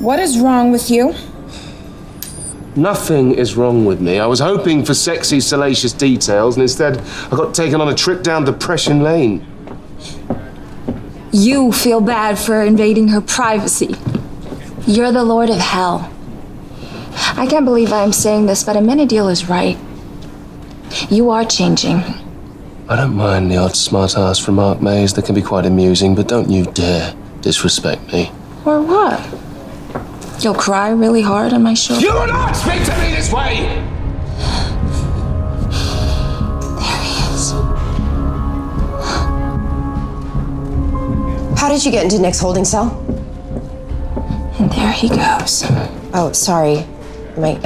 What is wrong with you? Nothing is wrong with me. I was hoping for sexy, salacious details, and instead I got taken on a trip down Depression Lane. You feel bad for invading her privacy. You're the Lord of Hell. I can't believe I'm saying this, but Amenadiel is right. You are changing. I don't mind the odd smart-ass from Mark Mays. They can be quite amusing, but don't you dare disrespect me. Or what? You'll cry really hard on my shoulder. You will not speak to me this way! There he is. How did you get into Nick's holding cell? And there he goes. Oh, sorry. Am I